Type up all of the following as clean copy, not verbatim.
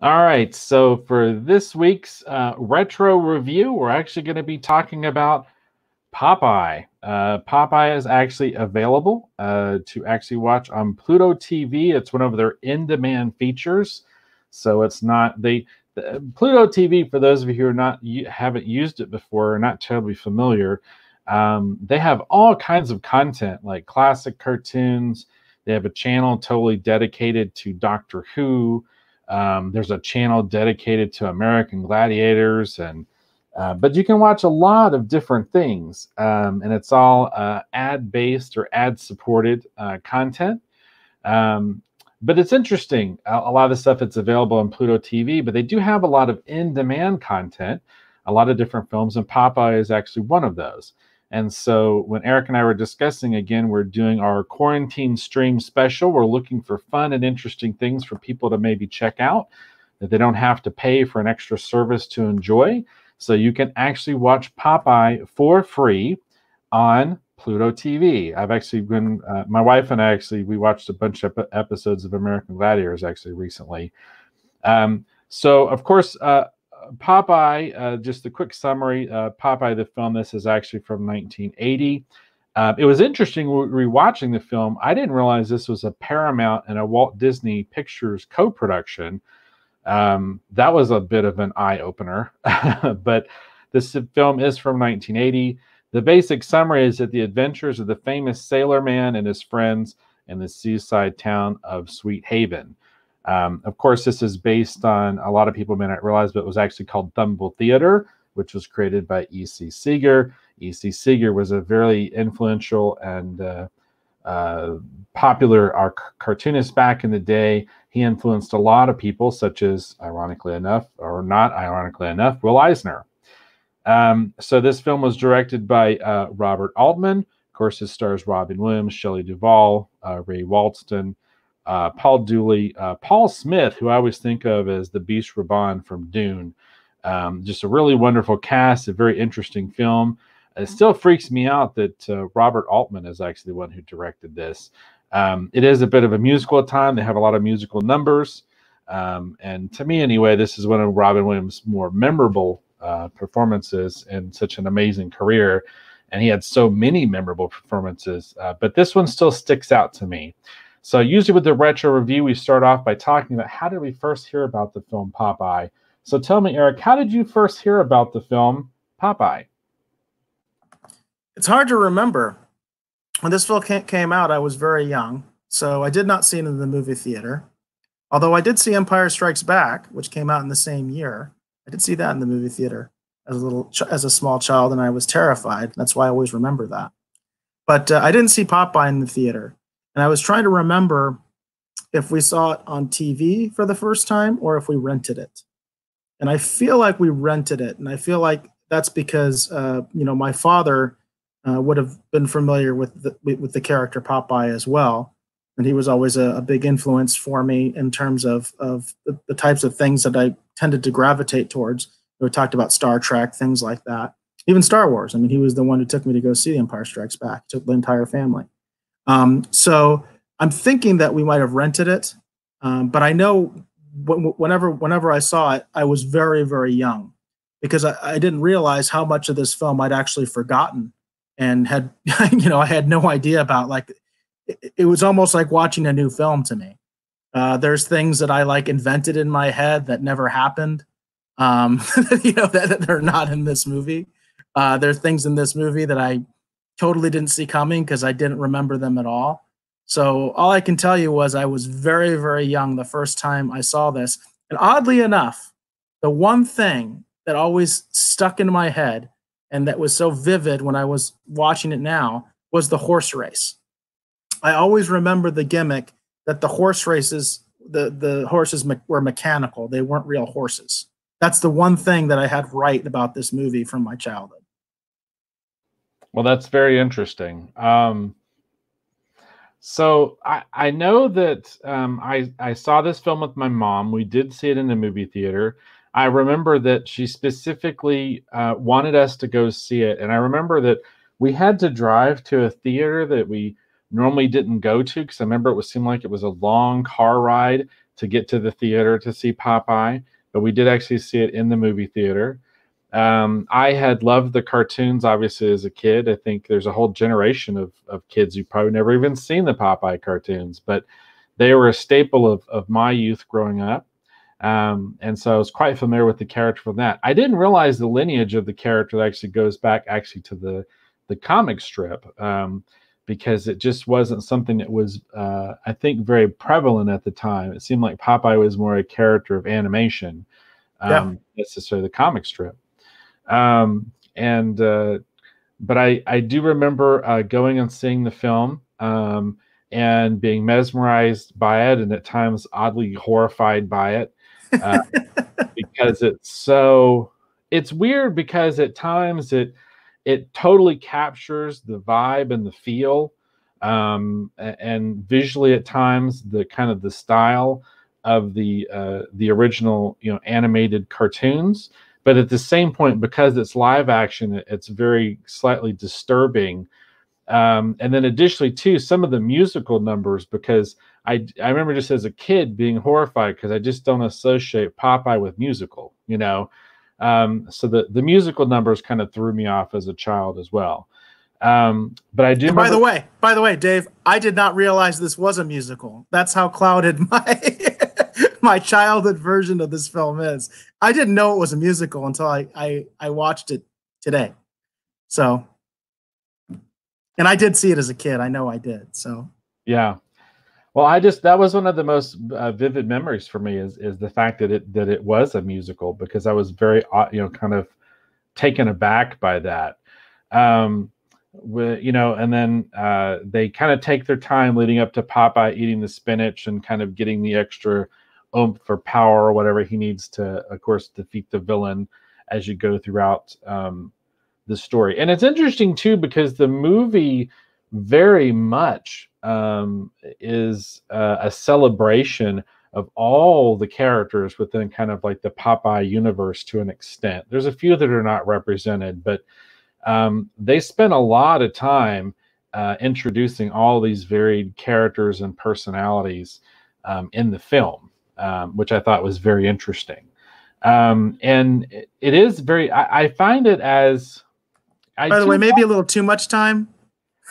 All right, so for this week's retro review, we're actually going to be talking about Popeye. Popeye is actually available to actually watch on Pluto TV. It's one of their in-demand features, so it's not the Pluto TV. For those of you who are haven't used it before, or not terribly familiar, they have all kinds of content like classic cartoons. They have a channel totally dedicated to Doctor Who. There's a channel dedicated to American Gladiators, and but you can watch a lot of different things, and it's all ad-based or ad-supported content. But it's interesting. A lot of the stuff that's available on Pluto TV, but they do have a lot of in-demand content, a lot of different films, and Popeye is actually one of those. And so when Eric and I were discussing, again, we're doing our quarantine stream special. We're looking for fun and interesting things for people to maybe check out that they don't have to pay for an extra service to enjoy. So you can actually watch Popeye for free on Pluto TV. I've actually been, my wife and I actually, we watched a bunch of episodes of American Gladiators actually recently. So of course, Popeye, just a quick summary, Popeye the film, this is actually from 1980. It was interesting rewatching the film. I didn't realize this was a Paramount and a Walt Disney Pictures co-production. That was a bit of an eye-opener, but this film is from 1980. The basic summary is that the adventures of the famous sailor man and his friends in the seaside town of Sweet Haven. Of course, this is based on, a lot of people may not realize, but it was actually called Thumble Theater, which was created by E.C. Segar. E.C. Segar was a very influential and popular cartoonist back in the day. He influenced a lot of people, such as, ironically enough, or not ironically enough, Will Eisner. So this film was directed by Robert Altman. Of course, it stars Robin Williams, Shelley Duvall, Ray Walston, Paul Dooley, Paul Smith, who I always think of as the Beast Rabanne from Dune. Just a really wonderful cast, a very interesting film. It still freaks me out that Robert Altman is actually the one who directed this. It is a bit of a musical at times. They have a lot of musical numbers. And to me, anyway, this is one of Robin Williams' more memorable performances in such an amazing career. And he had so many memorable performances. But this one still sticks out to me. So usually with the retro review, we start off by talking about how did we first hear about the film Popeye? So tell me, Eric, how did you first hear about the film Popeye? It's hard to remember. When this film came out, I was very young, so I did not see it in the movie theater. Although I did see Empire Strikes Back, which came out in the same year. I did see that in the movie theater as a small child, and I was terrified. That's why I always remember that. But I didn't see Popeye in the theater. And I was trying to remember if we saw it on TV for the first time or if we rented it. And I feel like we rented it. And I feel like that's because, you know, my father would have been familiar with the character Popeye as well. And he was always a big influence for me in terms of the types of things that I tended to gravitate towards. We talked about Star Trek, things like that. Even Star Wars. I mean, he was the one who took me to go see The Empire Strikes Back. He took the entire family. So I'm thinking that we might have rented it, but I know whenever I saw it, I was very, very young because I didn't realize how much of this film I'd actually forgotten and had, you know, I had no idea about. Like, it was almost like watching a new film to me. There's things that I like invented in my head that never happened, you know, that they're not in this movie. There's things in this movie that I totally didn't see coming because I didn't remember them at all. So all I can tell you was I was very, very young the first time I saw this. And oddly enough, the one thing that always stuck in my head and that was so vivid when I was watching it now was the horse race. I always remember the gimmick that the horse races, the horses were mechanical. They weren't real horses. That's the one thing that I had right about this movie from my childhood. Well, that's very interesting. So I know that I saw this film with my mom. We did see it in the movie theater. I remember that she specifically wanted us to go see it. And I remember that we had to drive to a theater that we normally didn't go to because I remember it seemed like it was a long car ride to get to the theater to see Popeye, but we did actually see it in the movie theater. I had loved the cartoons, obviously, as a kid. I think there's a whole generation of kids who probably never even seen the Popeye cartoons, but they were a staple of my youth growing up. And so I was quite familiar with the character from that. I didn't realize the lineage of the character that actually goes back actually to the comic strip, because it just wasn't something that was, I think, very prevalent at the time. It seemed like Popeye was more a character of animation, necessarily the comic strip. But I do remember going and seeing the film, and being mesmerized by it, and at times oddly horrified by it, because it's weird, because at times it totally captures the vibe and the feel, and visually at times the kind of the style of the original, animated cartoons. But at the same point, because it's live action, it's very slightly disturbing. And then additionally, too, some of the musical numbers, because I remember just as a kid being horrified because I just don't associate Popeye with musical, so the musical numbers kind of threw me off as a child as well. But I do. And by the way, Dave, I did not realize this was a musical. That's how clouded my childhood version of this film is. I didn't know it was a musical until I watched it today. So. And I did see it as a kid. I know I did. So, yeah. Well, that was one of the most vivid memories for me is the fact that it was a musical, because I was very, kind of taken aback by that. And then they kind of take their time leading up to Popeye eating the spinach and kind of getting the extra oomph for power or whatever he needs to, of course, defeat the villain as you go throughout the story. And it's interesting too, because the movie very much is a celebration of all the characters within kind of like the Popeye universe to an extent. There's a few that are not represented, but they spent a lot of time introducing all these varied characters and personalities in the film, which I thought was very interesting. And it is very, I find it as, by the way, maybe a little too much time.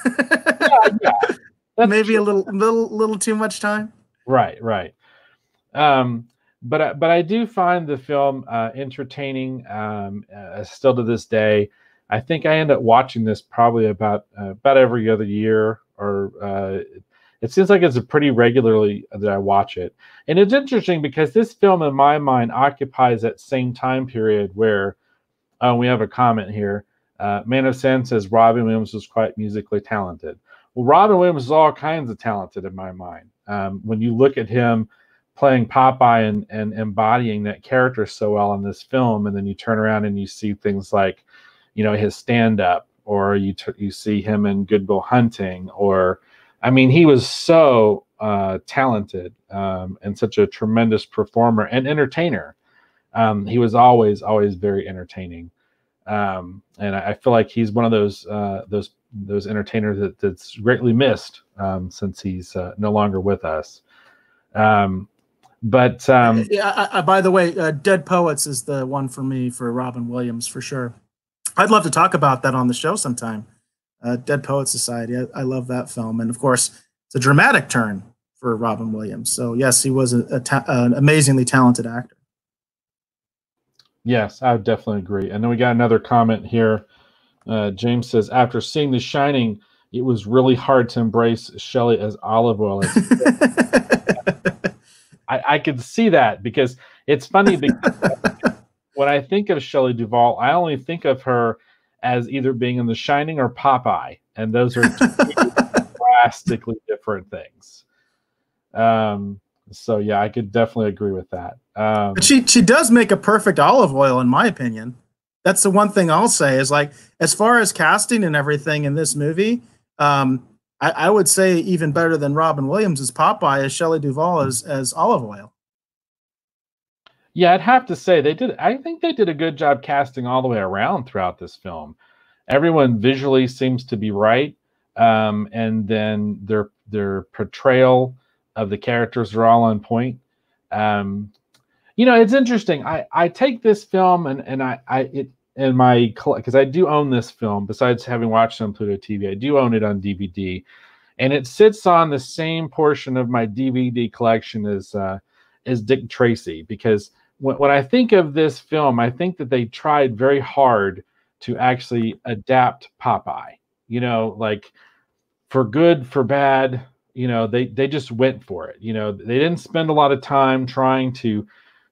Yeah, maybe true. a little too much time. Right. But I do find the film entertaining still to this day. I think I end up watching this probably about every other year, or it seems like it's pretty regularly that I watch it. And it's interesting because this film, in my mind, occupies that same time period where we have a comment here. Man of Sin says Robin Williams was quite musically talented. Well, Robin Williams is all kinds of talented in my mind. When you look at him playing Popeye and embodying that character so well in this film, and then you turn around and you see things like, his stand-up, or you see him in Good Will Hunting, or he was so talented and such a tremendous performer and entertainer. He was always very entertaining. And I feel like he's one of those entertainers that's greatly missed since he's no longer with us. By the way, Dead Poets is the one for me for Robin Williams for sure. I'd love to talk about that on the show sometime. Dead Poets Society. I love that film, and of course, it's a dramatic turn for Robin Williams. So yes, he was an amazingly talented actor. Yes, I would definitely agree. And then we got another comment here. James says, after seeing The Shining, it was really hard to embrace Shelley as Olive Oil. I could see that, because it's funny, because when I think of Shelley Duvall, I only think of her as either being in The Shining or Popeye. And those are two drastically different things. So yeah, I could definitely agree with that. But she does make a perfect Olive Oil, in my opinion. That's the one thing I'll say is, like, as far as casting and everything in this movie, I would say even better than Robin Williams as Popeye is Shelley Duvall as Olive Oil. Yeah, I'd have to say I think they did a good job casting all the way around throughout this film. Everyone visually seems to be right, and then their portrayal of the characters are all on point. You know, it's interesting. I take this film because I do own this film, besides having watched it on Pluto TV, I do own it on DVD, and it sits on the same portion of my DVD collection as Dick Tracy, because when I think of this film, I think that they tried very hard to actually adapt Popeye, you know, like for good, for bad, you know, they just went for it. You know, they didn't spend a lot of time trying to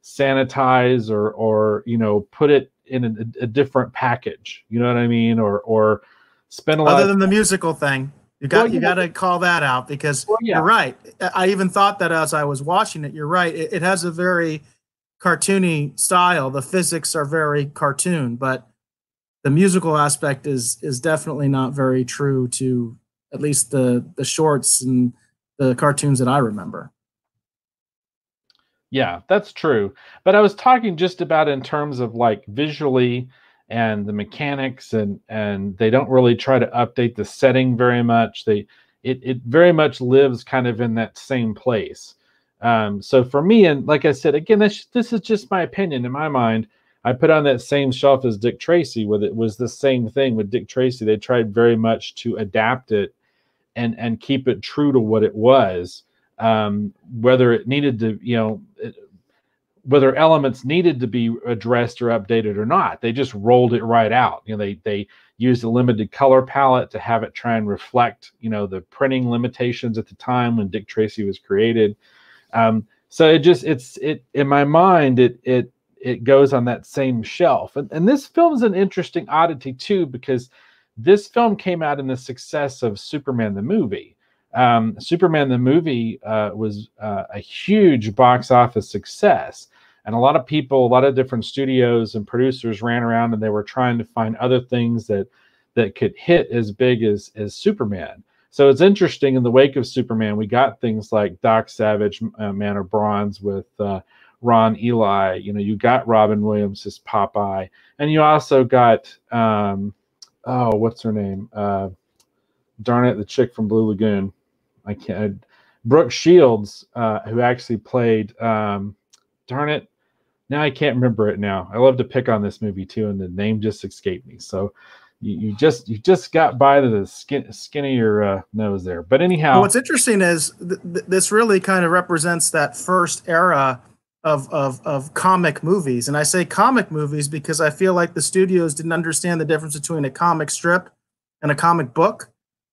sanitize or, you know, put it in a different package, you know what I mean? Or spend a lot other than the musical thing. You got to call that out, because you're right. I even thought that as I was watching it, you're right. It has a very cartoony style. The physics are very cartoon, but the musical aspect is definitely not very true to at least the shorts and the cartoons that I remember. Yeah, that's true. But I was talking just about in terms of like visually and the mechanics, and they don't really try to update the setting very much. It very much lives kind of in that same place. So for me, and like I said, again, this is just my opinion in my mind. I put on that same shelf as Dick Tracy. With it was the same thing with Dick Tracy. They tried very much to adapt it and keep it true to what it was. Whether it needed to, you know, whether elements needed to be addressed or updated or not, they just rolled it right out. You know, they used a limited color palette to have it try and reflect, you know, the printing limitations at the time when Dick Tracy was created. So it just, in my mind, it goes on that same shelf. And this film's an interesting oddity too, because this film came out in the success of Superman the movie. Superman the movie was a huge box office success. And a lot of people, a lot of different studios and producers ran around and they were trying to find other things that could hit as big as Superman. So it's interesting, in the wake of Superman, we got things like Doc Savage, Man of Bronze with Ron Eli. You know, you got Robin Williams as Popeye, and you also got, what's her name? Darn it, the chick from Blue Lagoon. Brooke Shields, who actually played, darn it, now I can't remember it now. I love to pick on this movie too, and the name just escaped me. So you just got by the skinnier nose there. But anyhow. Well, what's interesting is this really kind of represents that first era of comic movies. And I say comic movies because I feel like the studios didn't understand the difference between a comic strip and a comic book,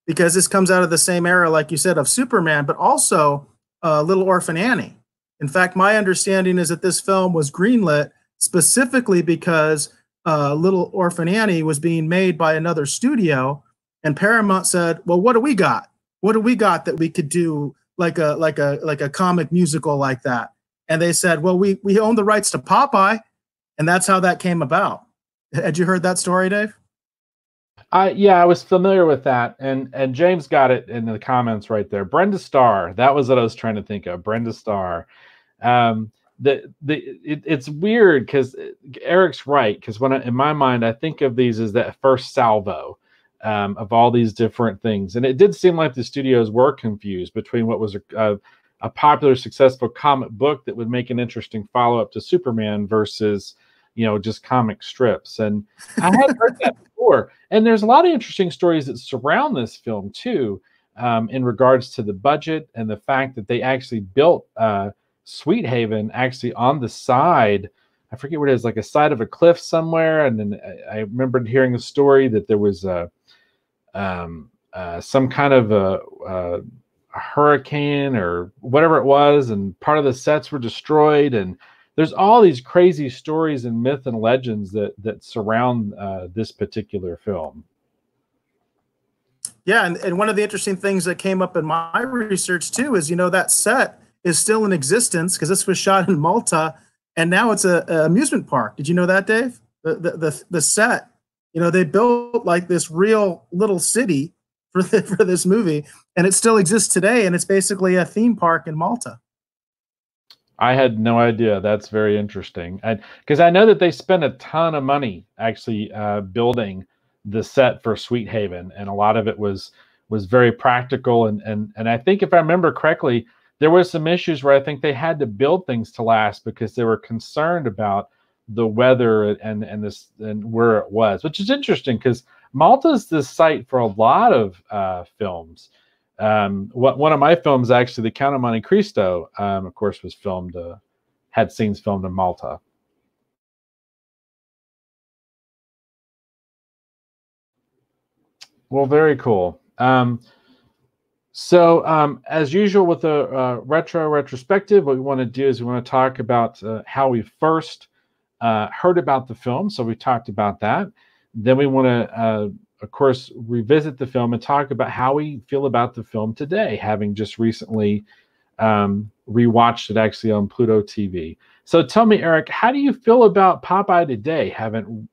because this comes out of the same era, like you said, of Superman, but also Little Orphan Annie. In fact, my understanding is that this film was greenlit specifically because Little Orphan Annie was being made by another studio, and Paramount said, well, what do we got? What do we got that we could do like a comic musical like that? And they said, well, we own the rights to Popeye. And that's how that came about. Had you heard that story, Dave? Yeah, I was familiar with that. And James got it in the comments right there. Brenda Starr. That was what I was trying to think of. Brenda Starr. It's weird because Eric's right. Because in my mind, I think of these as that first salvo of all these different things. And it did seem like the studios were confused between what was a popular, successful comic book that would make an interesting follow-up to Superman versus, you know, just comic strips. And I had heard that before. And there's a lot of interesting stories that surround this film too, in regards to the budget and the fact that they actually built Sweet Haven actually on the side. I forget what it is, like a side of a cliff somewhere. And then I remembered hearing a story that there was some kind of a hurricane or whatever it was, and part of the sets were destroyed. And there's all these crazy stories and myth and legends that surround this particular film. Yeah, and one of the interesting things that came up in my research too is, you know, that set is still in existence because this was shot in Malta, and now it's a amusement park. Did you know that, Dave? The set, you know, they built like this real little city for this movie, and it still exists today, and it's basically a theme park in Malta. I had no idea. That's very interesting, because I know that they spent a ton of money actually building the set for Sweet Haven, and a lot of it was very practical, and I think if I remember correctly, there were some issues where I think they had to build things to last because they were concerned about the weather and where it was, which is interesting because Malta is the site for a lot of films. One of my films, actually, The Count of Monte Cristo, of course, was filmed, had scenes filmed in Malta. Well, very cool. As usual with the retrospective, what we want to do is we want to talk about how we first heard about the film. So we talked about that. Then we want to, of course, revisit the film and talk about how we feel about the film today, having just recently rewatched it actually on Pluto TV. So tell me, Eric, how do you feel about Popeye today?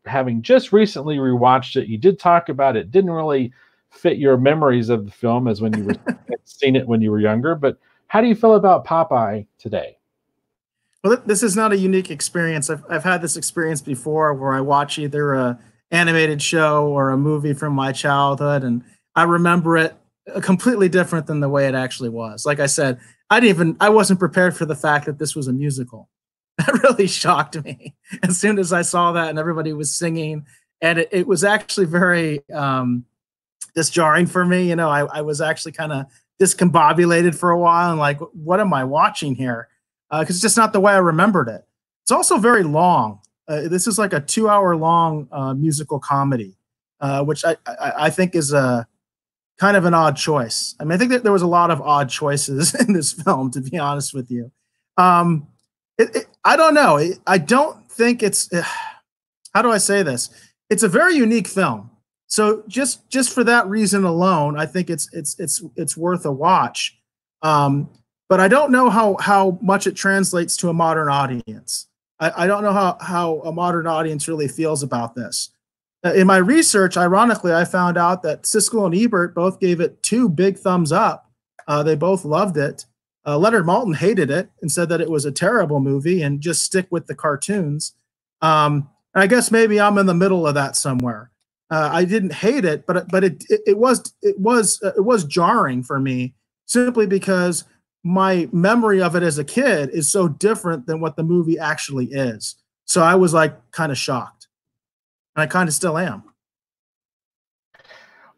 Having just recently rewatched it, you did talk about it. Didn't really fit your memories of the film as when you were seen it when you were younger. But how do you feel about Popeye today? Well, this is not a unique experience. I've had this experience before where I watch either a animated show or a movie from my childhood, and I remember it completely different than the way it actually was. Like I said, I wasn't prepared for the fact that this was a musical. That really shocked me as soon as I saw that and everybody was singing. And it was actually very disjarring for me. You know, I was actually kind of discombobulated for a while and like, what am I watching here? Because it's just not the way I remembered it. It's also very long. This is like a 2-hour long musical comedy, which I think is a kind of an odd choice. I mean, I think that there was a lot of odd choices in this film, to be honest with you. I don't know. I don't think it's, how do I say this? It's a very unique film. So just for that reason alone, I think it's worth a watch. But I don't know how much it translates to a modern audience. I don't know how a modern audience really feels about this. In my research, ironically, I found out that Siskel and Ebert both gave it 2 big thumbs up. They both loved it. Leonard Maltin hated it and said that it was a terrible movie and just stick with the cartoons. I guess maybe I'm in the middle of that somewhere. I didn't hate it, but it was jarring for me simply because my memory of it as a kid is so different than what the movie actually is. So I was like kind of shocked, and I kind of still am.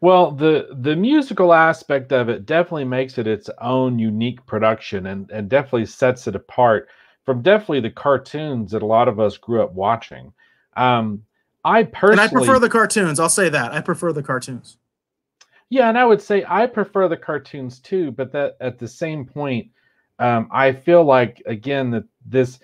Well, the musical aspect of it definitely makes it its own unique production and definitely sets it apart from definitely the cartoons that a lot of us grew up watching. I personally... And I prefer the cartoons. I'll say that. I prefer the cartoons. Yeah, and I would say I prefer the cartoons too, but that at the same point, I feel like, again, that these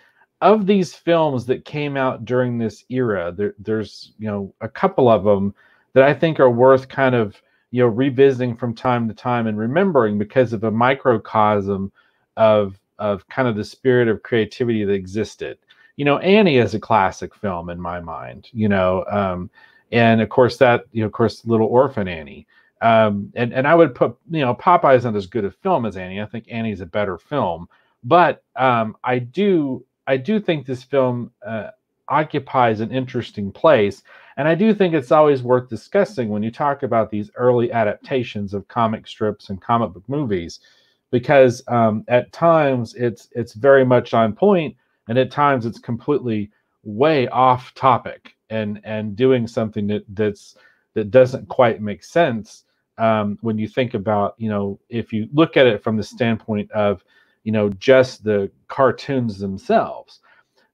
films that came out during this era, there's, you know, a couple of them that I think are worth kind of, you know, revisiting from time to time and remembering because of a microcosm of kind of the spirit of creativity that existed. You know, Annie is a classic film in my mind, you know, and of course Little Orphan Annie. And I would put, you know, Popeye is not as good a film as Annie. I think Annie's a better film, but I do think this film occupies an interesting place. And I do think it's always worth discussing when you talk about these early adaptations of comic strips and comic book movies, because at times it's very much on point, and at times it's completely way off topic and doing something that doesn't quite make sense when you think about, you know, if you look at it from the standpoint of, you know, just the cartoons themselves.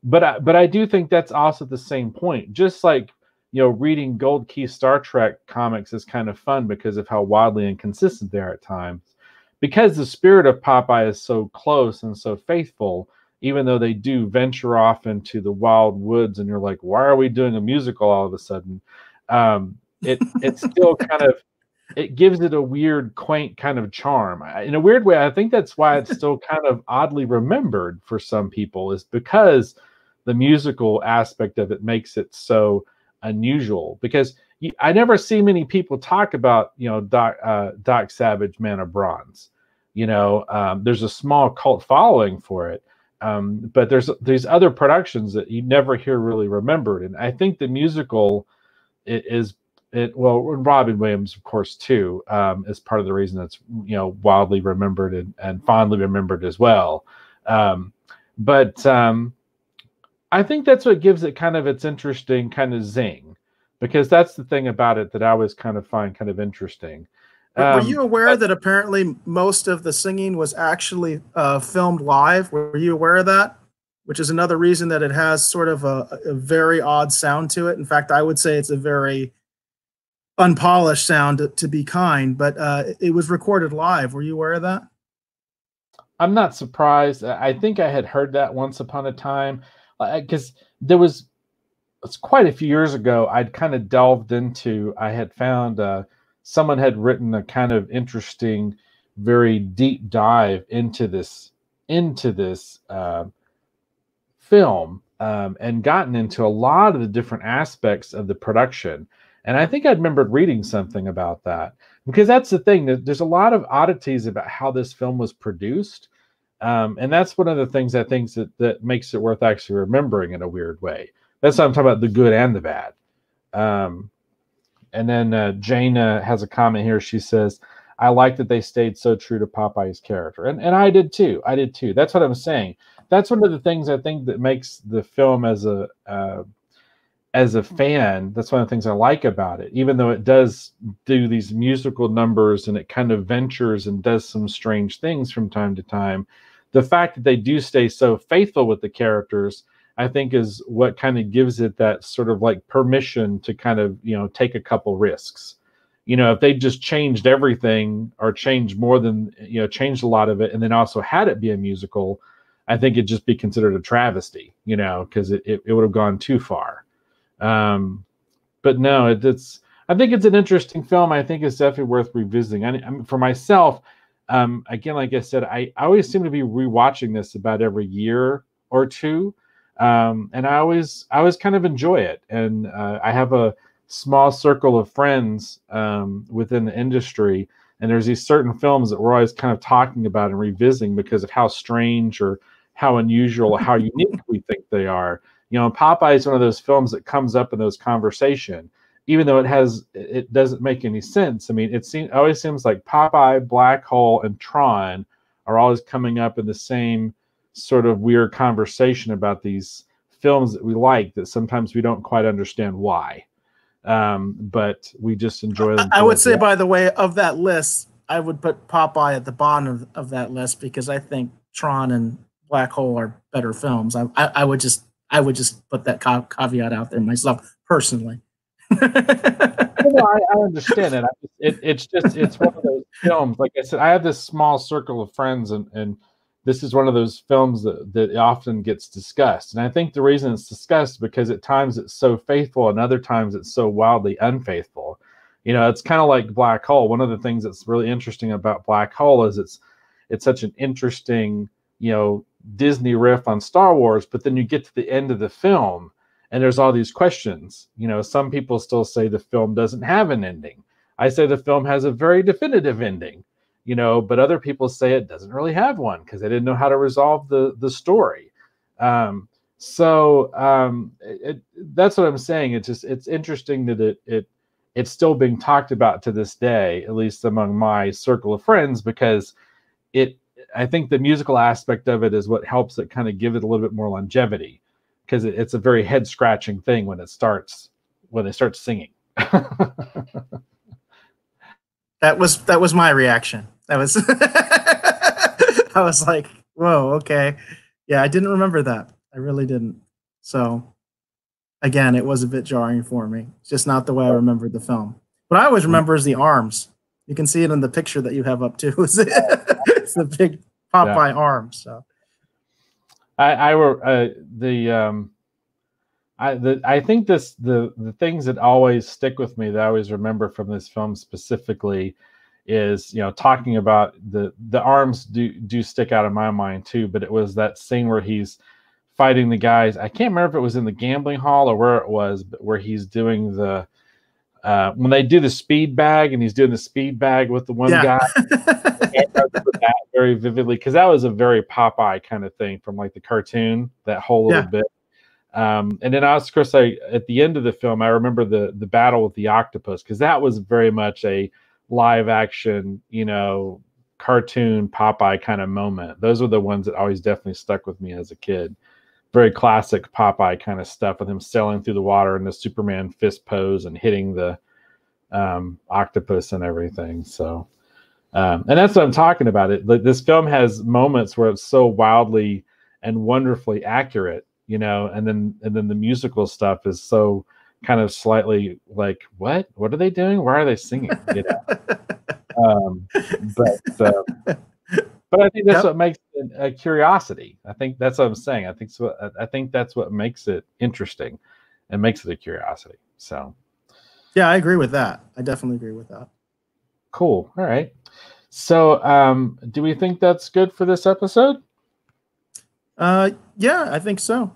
But I do think that's also the same point, just like, you know, reading Gold Key Star Trek comics is kind of fun because of how wildly inconsistent they are at times. Because the spirit of Popeye is so close and so faithful, even though they do venture off into the wild woods, and you're like, why are we doing a musical all of a sudden? It still kind of, it gives it a weird, quaint kind of charm. In a weird way, I think that's why it's still kind of oddly remembered for some people, is because the musical aspect of it makes it so unusual, because I never see many people talk about, you know, Doc Savage, Man of Bronze. You know, there's a small cult following for it, but there's these other productions that you never hear really remembered. And I think the musical is well, Robin Williams, of course, too, is part of the reason that's, you know, wildly remembered and fondly remembered as well. But I think that's what gives it kind of its interesting kind of zing, because that's the thing about it that I always kind of find kind of interesting. Were you aware that apparently most of the singing was actually filmed live? Were you aware of that? Which is another reason that it has sort of a very odd sound to it. In fact, I would say it's a very unpolished sound, to be kind, but it was recorded live. Were you aware of that? I'm not surprised. I think I had heard that once upon a time, because there was, it's quite a few years ago, I'd kind of delved into, I had found someone had written a kind of interesting, very deep dive into this film, and gotten into a lot of the different aspects of the production. And I think I remembered reading something about that, because that's the thing. There's a lot of oddities about how this film was produced. And that's one of the things I think that makes it worth actually remembering in a weird way. That's what I'm talking about, the good and the bad. And then Jane has a comment here. She says, I like that they stayed so true to Popeye's character. And I did too. I did too. That's what I'm saying. That's one of the things I think that makes the film as a fan, that's one of the things I like about it, even though it does do these musical numbers and it kind of ventures and does some strange things from time to time. The fact that they do stay so faithful with the characters, I think, is what kind of gives it that sort of like permission to kind of, you know, take a couple risks. You know, if they just changed everything or changed more than, you know, changed a lot of it and then also had it be a musical, I think it'd just be considered a travesty, you know, because it would have gone too far. But no, I think it's an interesting film. I think it's definitely worth revisiting. I mean, for myself, again, like I said, I always seem to be rewatching this about every year or two. And I always kind of enjoy it. And, I have a small circle of friends, within the industry, and there's these certain films that we're always kind of talking about and revisiting because of how strange or how unusual or how unique we think they are. You know, Popeye is one of those films that comes up in those conversation, even though it doesn't make any sense. I mean, it always seems like Popeye, Black Hole, and Tron are always coming up in the same sort of weird conversation about these films that we like that sometimes we don't quite understand why, but we just enjoy them. I would say, by the way, of that list, I would put Popeye at the bottom of that list, because I think Tron and Black Hole are better films. I would just put that caveat out there myself personally. No, I understand it. It's one of those films. Like I said, I have this small circle of friends, and this is one of those films that often gets discussed. And I think the reason it's discussed because at times it's so faithful and other times it's so wildly unfaithful. You know, it's kind of like Black Hole. One of the things that's really interesting about Black Hole is it's such an interesting, you know, Disney riff on Star Wars, but then you get to the end of the film and there's all these questions. You know, some people still say the film doesn't have an ending. I say the film has a very definitive ending, you know, but other people say it doesn't really have one because they didn't know how to resolve the story. That's what I'm saying. It's just, it's interesting that it's still being talked about to this day, at least among my circle of friends, because I think the musical aspect of it is what helps it kind of give it a little bit more longevity, because it's a very head scratching thing when they start singing. That was my reaction. That was, I was like, whoa, okay. Yeah. I didn't remember that. I really didn't. So again, it was a bit jarring for me. It's just not the way I remembered the film. What I always remember is the arms. You can see it in the picture that you have up too. It's the big Popeye arms. So, I think the things that always stick with me that I always remember from this film specifically is, you know, talking about the arms do stick out in my mind too. But it was that scene where he's fighting the guys. I can't remember if it was in the gambling hall or where it was, but where he's doing the. When they do the speed bag and he's doing the speed bag with the one guy, I remember that very vividly because that was a very Popeye kind of thing from like the cartoon, that whole little bit. And then, of course, at the end of the film, I remember the battle with the octopus, because that was very much a live action, you know, cartoon Popeye kind of moment. Those were the ones that always definitely stuck with me as a kid. Very classic Popeye kind of stuff with him sailing through the water and the Superman fist pose and hitting the octopus and everything. So, and that's what I'm talking about. This film has moments where it's so wildly and wonderfully accurate, you know, and then the musical stuff is so kind of slightly like, what are they doing? Why are they singing? You know? But I think that's what makes it a curiosity. I think that's what I'm saying. I think that's what makes it interesting and makes it a curiosity. So, yeah, I agree with that. I definitely agree with that. Cool. All right. So, do we think that's good for this episode? Yeah, I think so.